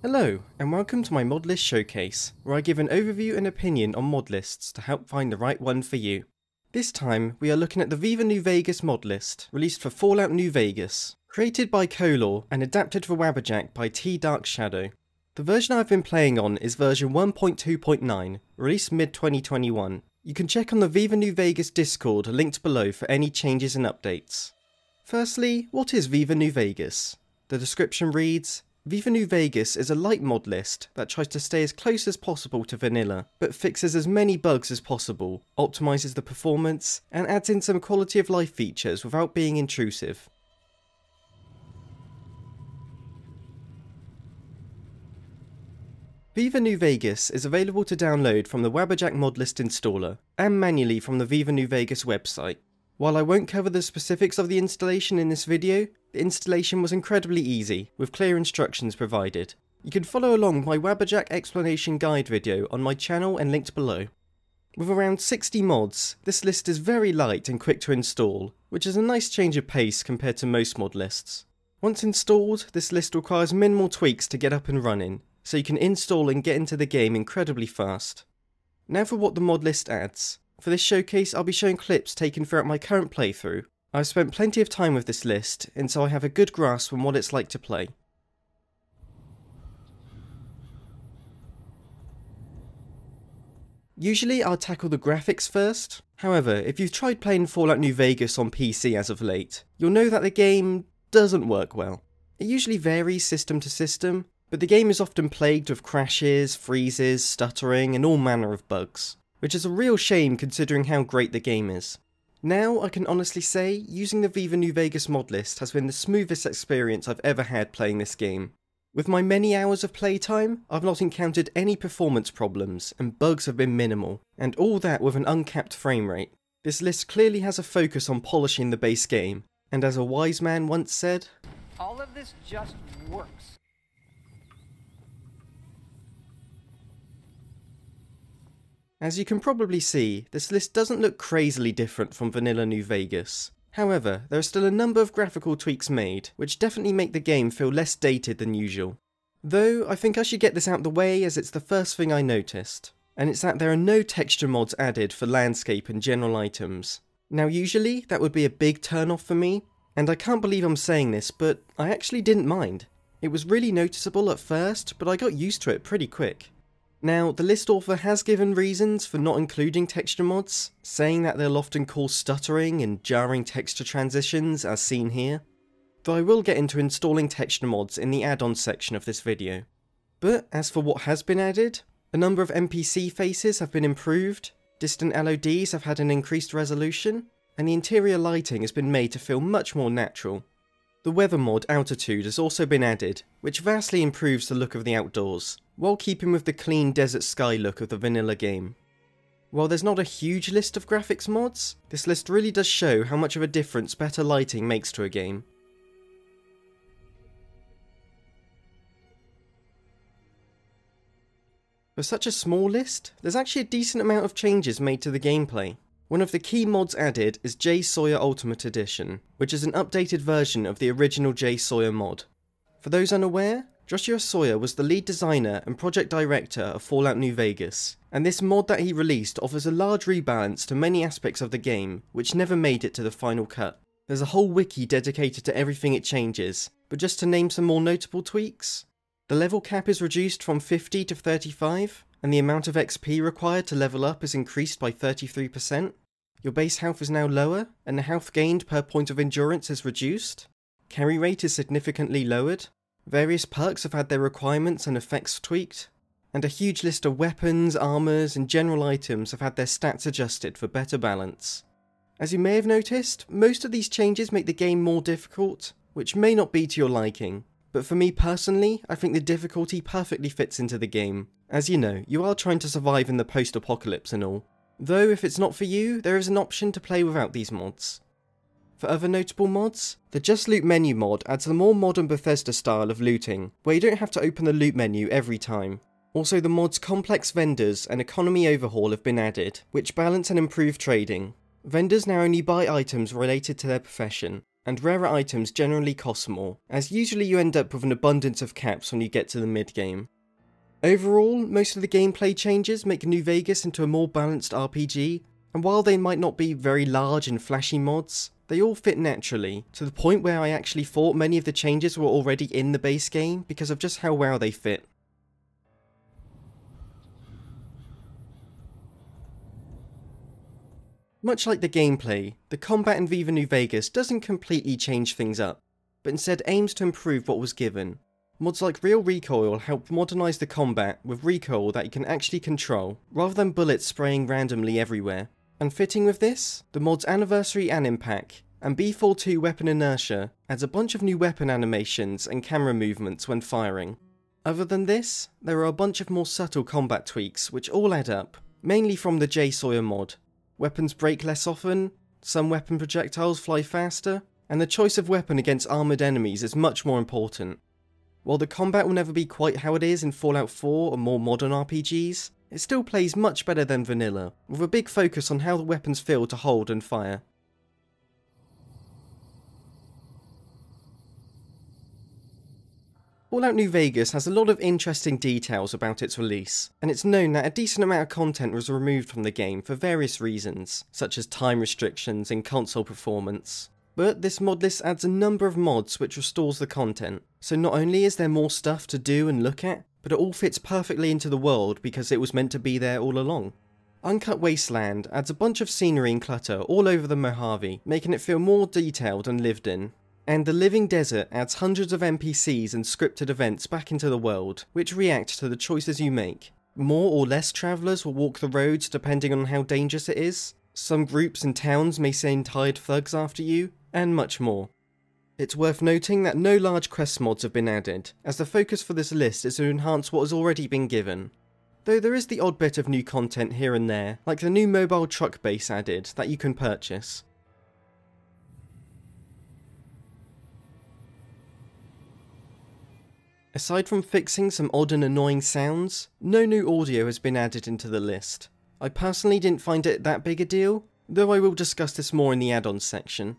Hello, and welcome to my mod list showcase, where I give an overview and opinion on mod lists to help find the right one for you. This time, we are looking at the Viva New Vegas mod list, released for Fallout New Vegas, created by Qolore and adapted for Wabbajack by T.DarkShadow. The version I've been playing on is version 1.2.9, released mid-2021. You can check on the Viva New Vegas Discord linked below for any changes and updates. Firstly, what is Viva New Vegas? The description reads, Viva New Vegas is a light mod list that tries to stay as close as possible to vanilla, but fixes as many bugs as possible, optimises the performance, and adds in some quality of life features without being intrusive. Viva New Vegas is available to download from the Wabbajack mod list installer, and manually from the Viva New Vegas website. While I won't cover the specifics of the installation in this video, the installation was incredibly easy, with clear instructions provided. You can follow along my Wabbajack explanation guide video on my channel and linked below. With around 60 mods, this list is very light and quick to install, which is a nice change of pace compared to most mod lists. Once installed, this list requires minimal tweaks to get up and running, so you can install and get into the game incredibly fast. Now for what the mod list adds. For this showcase, I'll be showing clips taken throughout my current playthrough. I've spent plenty of time with this list, and so I have a good grasp on what it's like to play. Usually I'll tackle the graphics first. However, if you've tried playing Fallout New Vegas on PC as of late, you'll know that the game doesn't work well. It usually varies system to system, but the game is often plagued with crashes, freezes, stuttering, and all manner of bugs, which is a real shame considering how great the game is. Now I can honestly say, using the Viva New Vegas mod list has been the smoothest experience I've ever had playing this game. With my many hours of playtime, I've not encountered any performance problems, and bugs have been minimal, and all that with an uncapped frame rate. This list clearly has a focus on polishing the base game, and as a wise man once said, all of this just works. As you can probably see, this list doesn't look crazily different from vanilla New Vegas. However, there are still a number of graphical tweaks made, which definitely make the game feel less dated than usual. Though, I think I should get this out the way as it's the first thing I noticed, and it's that there are no texture mods added for landscape and general items. Now usually, that would be a big turn-off for me, and I can't believe I'm saying this, but I actually didn't mind. It was really noticeable at first, but I got used to it pretty quick. Now, the list author has given reasons for not including texture mods, saying that they'll often cause stuttering and jarring texture transitions as seen here, though I will get into installing texture mods in the add-on section of this video. But as for what has been added, a number of NPC faces have been improved, distant LODs have had an increased resolution, and the interior lighting has been made to feel much more natural. The weather mod Altitude has also been added, which vastly improves the look of the outdoors, while keeping with the clean desert sky look of the vanilla game. While there's not a huge list of graphics mods, this list really does show how much of a difference better lighting makes to a game. For such a small list, there's actually a decent amount of changes made to the gameplay. One of the key mods added is J. Sawyer Ultimate Edition, which is an updated version of the original J. Sawyer mod. For those unaware, Joshua Sawyer was the lead designer and project director of Fallout New Vegas, and this mod that he released offers a large rebalance to many aspects of the game, which never made it to the final cut. There's a whole wiki dedicated to everything it changes, but just to name some more notable tweaks, the level cap is reduced from 50 to 35, and the amount of XP required to level up is increased by 33%, your base health is now lower, and the health gained per point of endurance is reduced, carry rate is significantly lowered, various perks have had their requirements and effects tweaked, and a huge list of weapons, armors, and general items have had their stats adjusted for better balance. As you may have noticed, most of these changes make the game more difficult, which may not be to your liking, but for me personally, I think the difficulty perfectly fits into the game. As you know, you are trying to survive in the post-apocalypse and all. Though if it's not for you, there is an option to play without these mods. For other notable mods, the Just Loot Menu mod adds the more modern Bethesda style of looting, where you don't have to open the loot menu every time. Also, the mods Complex Vendors and Economy Overhaul have been added, which balance and improve trading. Vendors now only buy items related to their profession, and rarer items generally cost more, as usually you end up with an abundance of caps when you get to the mid-game. Overall, most of the gameplay changes make New Vegas into a more balanced RPG, and while they might not be very large and flashy mods, they all fit naturally, to the point where I actually thought many of the changes were already in the base game because of just how well they fit. Much like the gameplay, the combat in Viva New Vegas doesn't completely change things up, but instead aims to improve what was given. Mods like Real Recoil help modernise the combat with recoil that you can actually control, rather than bullets spraying randomly everywhere. And fitting with this, the mods Anniversary Anim Pack and B42 Weapon Inertia adds a bunch of new weapon animations and camera movements when firing. Other than this, there are a bunch of more subtle combat tweaks which all add up, mainly from the J. Sawyer mod. Weapons break less often, some weapon projectiles fly faster, and the choice of weapon against armoured enemies is much more important. While the combat will never be quite how it is in Fallout 4 or more modern RPGs, it still plays much better than vanilla, with a big focus on how the weapons feel to hold and fire. Fallout New Vegas has a lot of interesting details about its release, and it's known that a decent amount of content was removed from the game for various reasons, such as time restrictions and console performance. But this mod list adds a number of mods which restores the content, so not only is there more stuff to do and look at, but it all fits perfectly into the world because it was meant to be there all along. Uncut Wasteland adds a bunch of scenery and clutter all over the Mojave, making it feel more detailed and lived in. And The Living Desert adds hundreds of NPCs and scripted events back into the world, which react to the choices you make. More or less travellers will walk the roads depending on how dangerous it is, some groups and towns may send hired thugs after you, and much more. It's worth noting that no large quest mods have been added, as the focus for this list is to enhance what has already been given. Though there is the odd bit of new content here and there, like the new mobile truck base added that you can purchase. Aside from fixing some odd and annoying sounds, no new audio has been added into the list. I personally didn't find it that big a deal, though I will discuss this more in the add-ons section.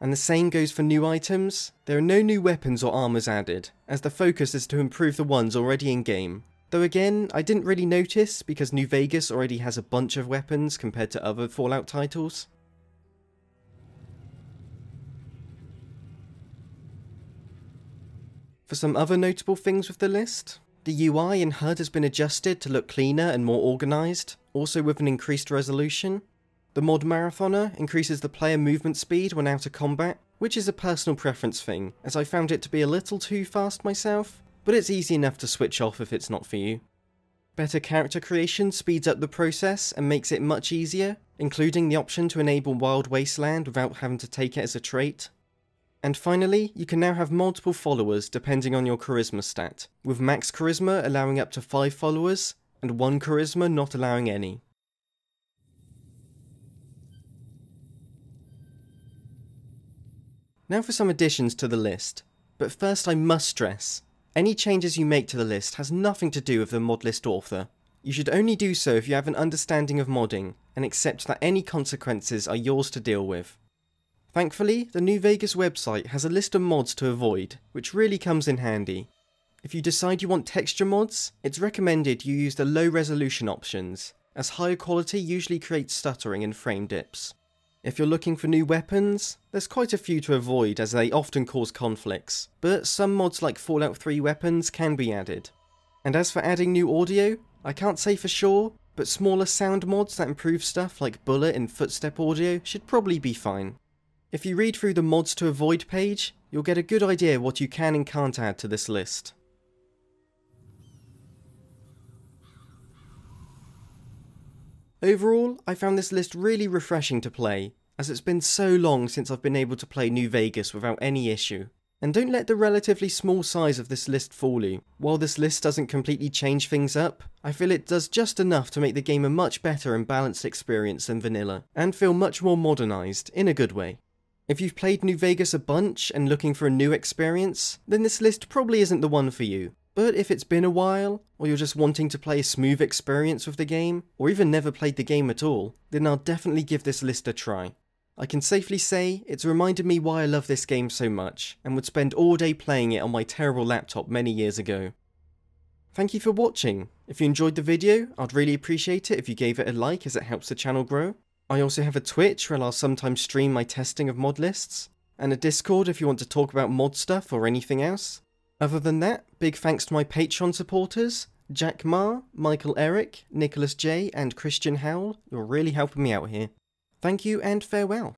And the same goes for new items. There are no new weapons or armors added, as the focus is to improve the ones already in game. Though again, I didn't really notice because New Vegas already has a bunch of weapons compared to other Fallout titles. For some other notable things with the list, the UI and HUD has been adjusted to look cleaner and more organised, also with an increased resolution. The mod Marathoner increases the player movement speed when out of combat, which is a personal preference thing, as I found it to be a little too fast myself, but it's easy enough to switch off if it's not for you. Better character creation speeds up the process and makes it much easier, including the option to enable Wild Wasteland without having to take it as a trait. And finally, you can now have multiple followers depending on your charisma stat, with max charisma allowing up to 5 followers, and 1 charisma not allowing any. Now for some additions to the list, but first I must stress, any changes you make to the list has nothing to do with the mod list author. You should only do so if you have an understanding of modding, and accept that any consequences are yours to deal with. Thankfully, the New Vegas website has a list of mods to avoid, which really comes in handy. If you decide you want texture mods, it's recommended you use the low resolution options, as higher quality usually creates stuttering and frame dips. If you're looking for new weapons, there's quite a few to avoid as they often cause conflicts, but some mods like Fallout 3 weapons can be added. And as for adding new audio, I can't say for sure, but smaller sound mods that improve stuff like bullet and footstep audio should probably be fine. If you read through the mods to avoid page, you'll get a good idea what you can and can't add to this list. Overall, I found this list really refreshing to play, as it's been so long since I've been able to play New Vegas without any issue. And don't let the relatively small size of this list fool you. While this list doesn't completely change things up, I feel it does just enough to make the game a much better and balanced experience than vanilla, and feel much more modernised, in a good way. If you've played New Vegas a bunch and looking for a new experience, then this list probably isn't the one for you. But if it's been a while, or you're just wanting to play a smooth experience with the game, or even never played the game at all, then I'll definitely give this list a try. I can safely say it's reminded me why I love this game so much, and would spend all day playing it on my terrible laptop many years ago. Thank you for watching. If you enjoyed the video, I'd really appreciate it if you gave it a like, as it helps the channel grow. I also have a Twitch where I'll sometimes stream my testing of mod lists, and a Discord if you want to talk about mod stuff or anything else. Other than that, big thanks to my Patreon supporters, Jack Ma, Michael Eric, Nicholas J and Christian Howell. You're really helping me out here. Thank you and farewell.